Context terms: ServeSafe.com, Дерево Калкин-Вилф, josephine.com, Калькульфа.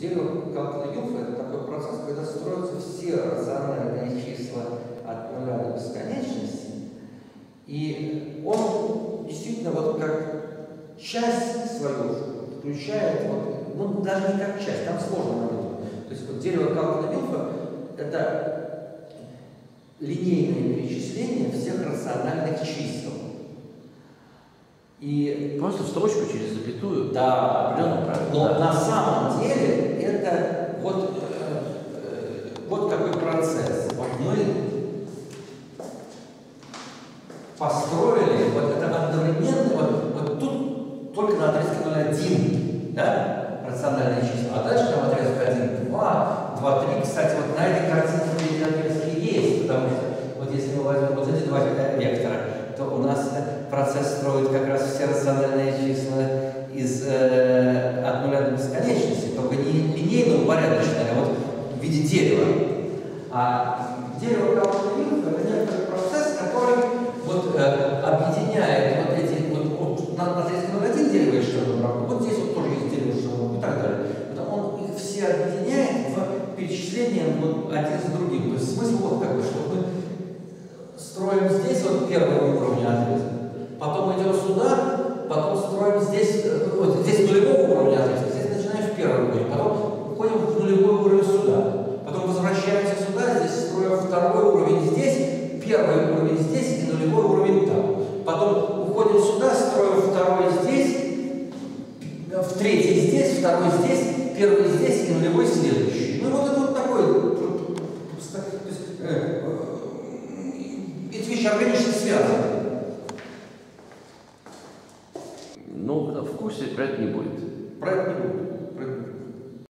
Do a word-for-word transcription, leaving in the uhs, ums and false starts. Делим калькульфа — это такой процесс, когда строятся все рациональные числа от нуля до бесконечности, и он действительно вот как часть свою включает, вот, ну даже не как часть, там сложно наверное. То есть вот дерево калькульфа — это линейное перечисление всех рациональных чисел. И просто в строчку через запятую. Да, определенно правильно. Но да. На самом деле это вот, э, вот какой процесс. Вот мы построили вот это одновременно, вот, вот тут только на отрезке ноль один, да, рациональные числа, а дальше на отрезке один, два, два, три. Кстати, вот на этой картинке эти отрезки есть, потому что вот если мы возьмем вот эти два вектора, то у нас процесс строит как раз все рациональные числа из, э, от нуля до бесконечности, только не линейно упорядоченное, а вот в виде дерева. А дерево калькульфа — это некоторый процесс, который вот, э, объединяет вот эти, вот, вот на отрезке ноль один дерево и ширину равно, вот здесь вот тоже есть дерево и ширину и так далее. Он их все объединяет в перечисление вот, один за другим. То есть смысл вот такой, что мы строим здесь вот первый уровень отрезка, потом идем сюда, потом строим здесь, вот здесь нулевого уровня отрезка, здесь начинаем в первом уровне, потом уходим в нулевой уровень сюда, потом возвращаемся сюда, здесь строим второй уровень здесь, первый уровень здесь,